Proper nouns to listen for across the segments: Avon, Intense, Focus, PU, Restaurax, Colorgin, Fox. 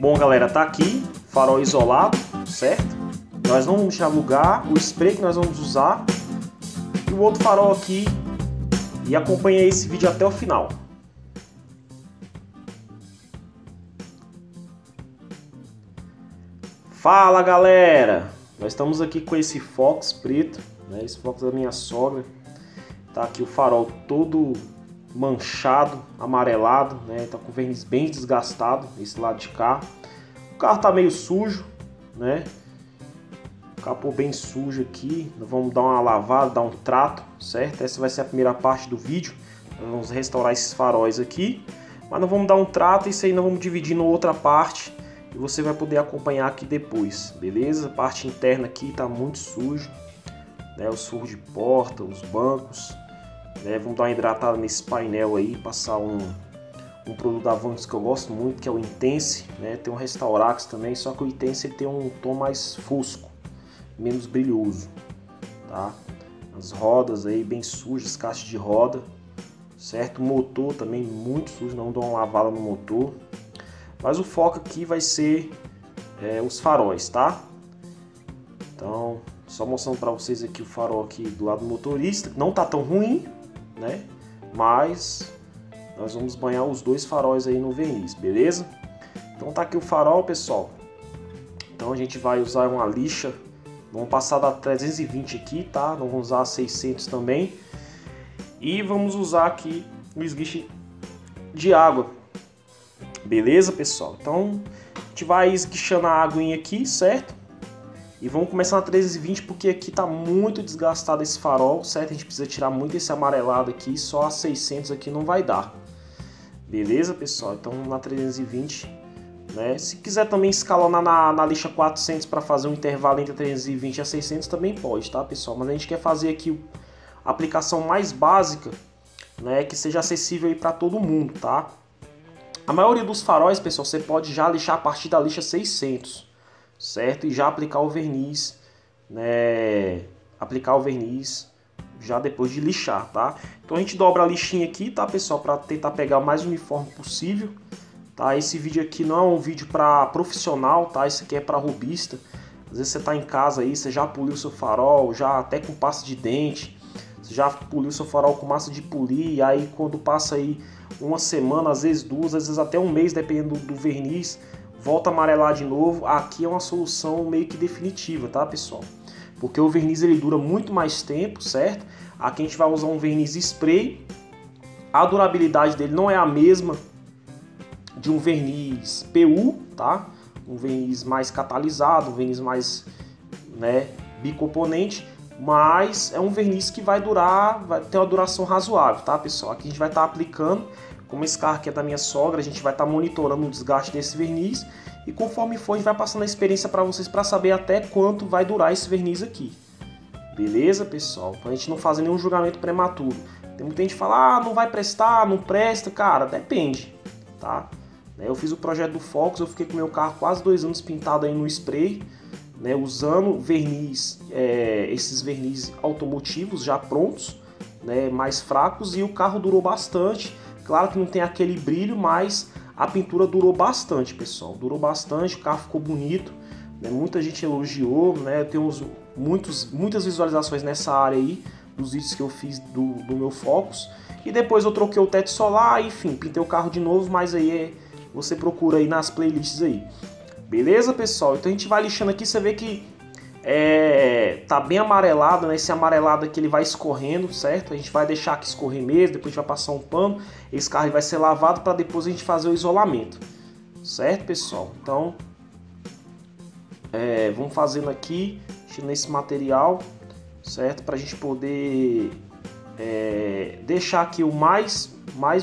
Bom, galera, tá aqui, farol isolado, certo? Nós não vamos tirar lugar, o spray que nós vamos usar e o outro farol aqui. E acompanha esse vídeo até o final. Fala, galera! Nós estamos aqui com esse Fox preto, né? Esse Fox da minha sogra. Tá aqui o farol todo manchado, amarelado, né? Tá com o verniz bem desgastado, esse lado de cá. O carro tá meio sujo, né? Capô bem sujo aqui. Nós vamos dar uma lavada, dar um trato, certo? Essa vai ser a primeira parte do vídeo. Nós vamos restaurar esses faróis aqui, mas nós vamos dar um trato e isso aí nós vamos dividir na outra parte e você vai poder acompanhar aqui depois, beleza? A parte interna aqui tá muito sujo, né? Os furos de porta, os bancos, né? Vamos dar uma hidratada nesse painel aí, passar um produto da Avon que eu gosto muito, que é o Intense, né? Tem um Restaurax também, só que o Intense tem um tom mais fosco, menos brilhoso, tá? As rodas aí bem sujas, caixas de roda, certo? O motor também muito sujo, não dou uma lavada no motor. Mas o foco aqui vai ser os faróis, tá? Então, só mostrando para vocês aqui o farol aqui do lado do motorista, não tá tão ruim, né? Mas nós vamos banhar os dois faróis aí no verniz, beleza? Então tá aqui o farol, pessoal. Então a gente vai usar uma lixa. Vamos passar da 320 aqui, tá? Não vamos usar a 600 também. E vamos usar aqui o esguiche de água. Beleza, pessoal? Então, a gente vai esguichando a aguinha aqui, certo? E vamos começar na 320 porque aqui tá muito desgastado esse farol, certo? A gente precisa tirar muito esse amarelado aqui, só a 600 aqui não vai dar. Beleza, pessoal? Então, na 320... né? Se quiser também escalonar na lixa 400 para fazer um intervalo entre 320 a 600 também pode, tá, pessoal? Mas a gente quer fazer aqui a aplicação mais básica, né, que seja acessível para todo mundo, tá? A maioria dos faróis, pessoal, você pode já lixar a partir da lixa 600, certo? E já aplicar o verniz, né? Aplicar o verniz já depois de lixar, tá? Então a gente dobra a lixinha aqui, tá, pessoal, para tentar pegar o mais uniforme possível. Tá, esse vídeo aqui não é um vídeo para profissional, tá? Isso aqui é para robista. Às vezes você tá em casa aí, você já poliu seu farol, já até com pasta de dente, você já poliu seu farol com massa de polir, e aí quando passa aí uma semana, às vezes duas, às vezes até um mês, dependendo do verniz, volta a amarelar de novo. Aqui é uma solução meio que definitiva, tá, pessoal? Porque o verniz ele dura muito mais tempo, certo? Aqui a gente vai usar um verniz spray, a durabilidade dele não é a mesma de um verniz PU, tá? Um verniz mais catalisado, um verniz mais, né, bicomponente, mas é um verniz que vai durar, vai ter uma duração razoável, tá, pessoal? Aqui a gente vai estar aplicando, como esse carro aqui é da minha sogra, a gente vai estar monitorando o desgaste desse verniz e conforme for a gente vai passando a experiência para vocês para saber até quanto vai durar esse verniz aqui. Beleza, pessoal? Para a gente não fazer nenhum julgamento prematuro. Tem muita gente que fala, ah, não vai prestar, não presta, cara, depende, tá? Eu fiz o projeto do Focus, eu fiquei com meu carro quase 2 anos pintado aí no spray, né, usando verniz, esses verniz automotivos já prontos, né, mais fracos, e o carro durou bastante. Claro que não tem aquele brilho, mas a pintura durou bastante, pessoal. Durou bastante, o carro ficou bonito, né, muita gente elogiou, né, eu tenho muitas visualizações nessa área aí, dos vídeos que eu fiz do meu Focus. E depois eu troquei o teto solar, enfim, pintei o carro de novo, mas aí você procura aí nas playlists aí. Beleza, pessoal? Então a gente vai lixando aqui, você vê que tá bem amarelado, né? Esse amarelado aqui ele vai escorrendo, certo? A gente vai deixar aqui escorrer mesmo, depois a gente vai passar um pano, esse carro vai ser lavado para depois a gente fazer o isolamento. Certo, pessoal? Então, vamos fazendo aqui, tirando esse material, certo? Pra gente poder deixar aqui o mais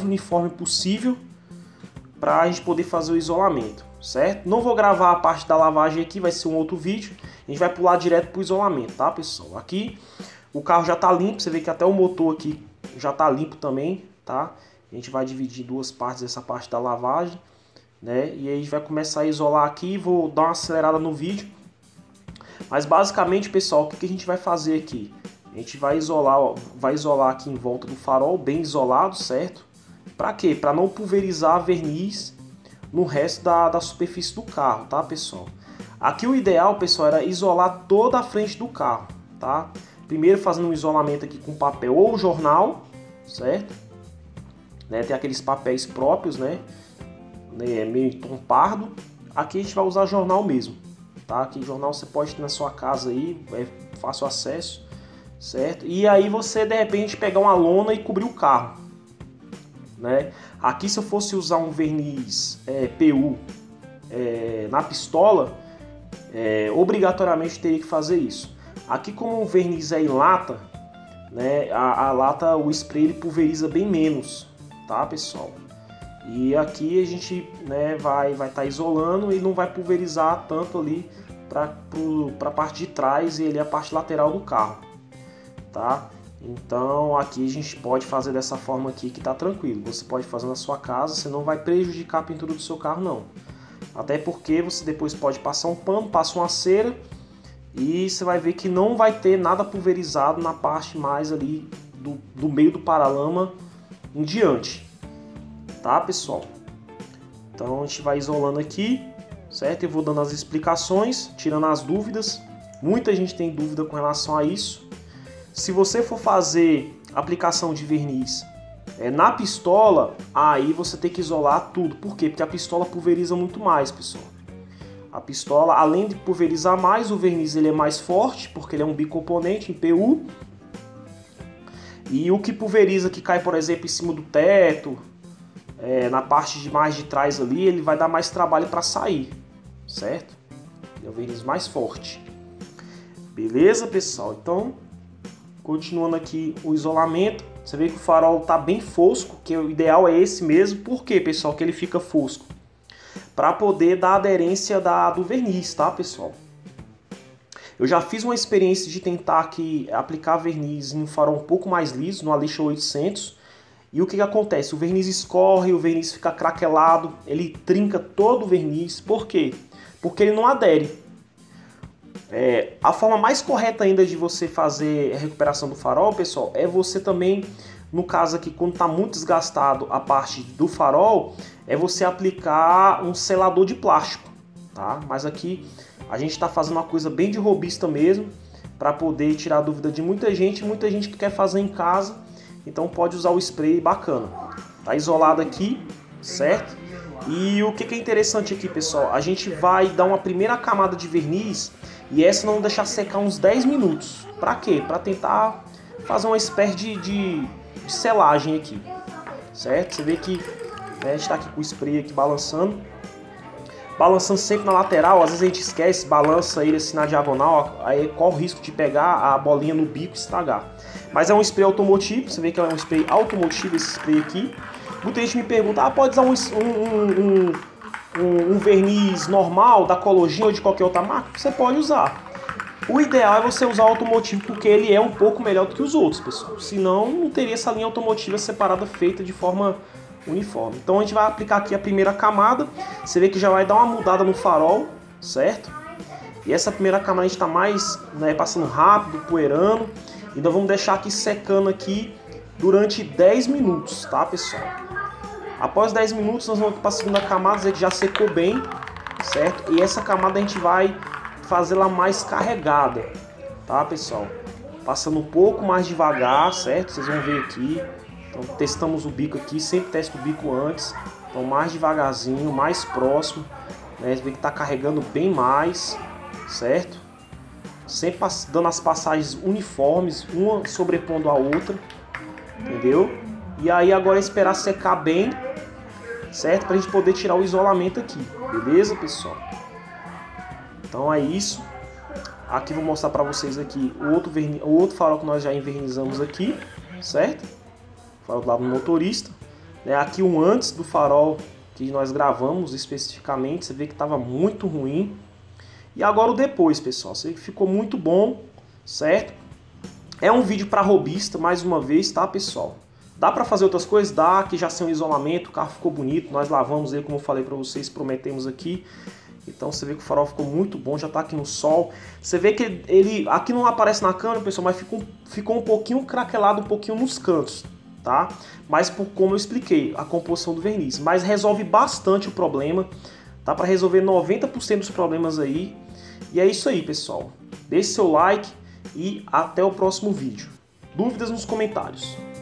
uniforme possível, para a gente poder fazer o isolamento, certo? Não vou gravar a parte da lavagem aqui, vai ser um outro vídeo. A gente vai pular direto pro isolamento, tá, pessoal? Aqui o carro já tá limpo, você vê que até o motor aqui já tá limpo também, tá? A gente vai dividir em duas partes essa parte da lavagem, né? E aí a gente vai começar a isolar aqui, vou dar uma acelerada no vídeo. Mas basicamente, pessoal, o que a gente vai fazer aqui? A gente vai isolar, ó, vai isolar aqui em volta do farol, bem isolado, certo? Para quê? Para não pulverizar verniz no resto da superfície do carro, tá, pessoal? Aqui o ideal, pessoal, era isolar toda a frente do carro, tá? Primeiro fazendo um isolamento aqui com papel ou jornal, certo? Né, tem aqueles papéis próprios, né? Meio em tom pardo. Aqui a gente vai usar jornal mesmo, tá? Aqui jornal você pode ter na sua casa aí, é fácil acesso, certo? E aí você, de repente, pegar uma lona e cobrir o carro, né? Aqui se eu fosse usar um verniz PU na pistola, obrigatoriamente teria que fazer isso. Aqui como o verniz é em lata, né, a lata, o spray ele pulveriza bem menos, tá, pessoal? E aqui a gente, né, vai estar isolando e não vai pulverizar tanto ali para a parte de trás e ali a parte lateral do carro, tá? Então aqui a gente pode fazer dessa forma aqui que tá tranquilo. Você pode fazer na sua casa, você não vai prejudicar a pintura do seu carro não. Até porque você depois pode passar um pano, passa uma cera e você vai ver que não vai ter nada pulverizado na parte mais ali do meio do paralama em diante, tá, pessoal? Então a gente vai isolando aqui, certo? Eu vou dando as explicações, tirando as dúvidas. Muita gente tem dúvida com relação a isso. Se você for fazer aplicação de verniz na pistola, aí você tem que isolar tudo. Por quê? Porque a pistola pulveriza muito mais, pessoal. A pistola, além de pulverizar mais, o verniz ele é mais forte, porque ele é um bicomponente em PU. E o que pulveriza, que cai, por exemplo, em cima do teto, na parte de mais de trás ali, ele vai dar mais trabalho para sair, certo? É o verniz mais forte. Beleza, pessoal? Então... continuando aqui o isolamento, você vê que o farol tá bem fosco, que o ideal é esse mesmo. Por quê, pessoal, que ele fica fosco? Para poder dar aderência do verniz, tá, pessoal? Eu já fiz uma experiência de tentar aqui aplicar verniz em um farol um pouco mais liso, numa lixa 800. E o que acontece? O verniz escorre, o verniz fica craquelado, ele trinca todo o verniz. Por quê? Porque ele não adere. A forma mais correta ainda de você fazer a recuperação do farol, pessoal, é você também, no caso aqui, quando está muito desgastado a parte do farol, é você aplicar um selador de plástico, tá? Mas aqui a gente está fazendo uma coisa bem de robista mesmo, para poder tirar a dúvida de muita gente que quer fazer em casa, então pode usar o spray bacana. Tá isolado aqui, certo? E o que é interessante aqui, pessoal, a gente vai dar uma primeira camada de verniz e essa não deixar secar uns 10 minutos. Pra quê? Pra tentar fazer uma espécie de selagem aqui, certo? Você vê que, né, a gente tá aqui com o spray aqui balançando. Balançando sempre na lateral, às vezes a gente esquece, balança ele assim na diagonal, aí corre o risco de pegar a bolinha no bico e estragar. Mas é um spray automotivo, você vê que é um spray automotivo esse spray aqui. Muita gente me pergunta, pode usar um verniz normal da Colorgin ou de qualquer outra marca? Você pode usar. O ideal é você usar o automotivo, porque ele é um pouco melhor do que os outros, pessoal. Senão, não teria essa linha automotiva separada feita de forma uniforme. Então, a gente vai aplicar aqui a primeira camada. Você vê que já vai dar uma mudada no farol, certo? E essa primeira camada a gente está mais, né, passando rápido, poeirando. Então, vamos deixar aqui secando aqui durante 10 minutos, tá, pessoal? Após 10 minutos, nós vamos para a segunda camada, que já secou bem, certo? E essa camada a gente vai fazê-la mais carregada, tá, pessoal? Passando um pouco mais devagar, certo? Vocês vão ver aqui. Então, testamos o bico aqui, sempre testa o bico antes. Então, mais devagarzinho, mais próximo, né? Você vê que tá carregando bem mais, certo? Sempre dando as passagens uniformes, uma sobrepondo a outra, entendeu? E aí agora é esperar secar bem, certo? Pra gente poder tirar o isolamento aqui, beleza, pessoal? Então é isso. Aqui vou mostrar pra vocês aqui o outro farol que nós já envernizamos aqui, certo? O farol do lado do motorista, né? Aqui um antes do farol que nós gravamos especificamente, você vê que tava muito ruim. E agora o depois, pessoal, você vê que ficou muito bom, certo? É um vídeo para robista, mais uma vez, tá, pessoal? Dá para fazer outras coisas? Dá, que já sem o isolamento, o carro ficou bonito, nós lavamos ele, como eu falei para vocês, prometemos aqui. Então você vê que o farol ficou muito bom, já tá aqui no sol. Você vê que ele aqui não aparece na câmera, pessoal, mas ficou um pouquinho craquelado, um pouquinho nos cantos, tá? Mas por como eu expliquei, a composição do verniz. Mas resolve bastante o problema, tá? Para resolver 90% dos problemas aí. E é isso aí, pessoal. Deixe seu like e até o próximo vídeo. Dúvidas nos comentários.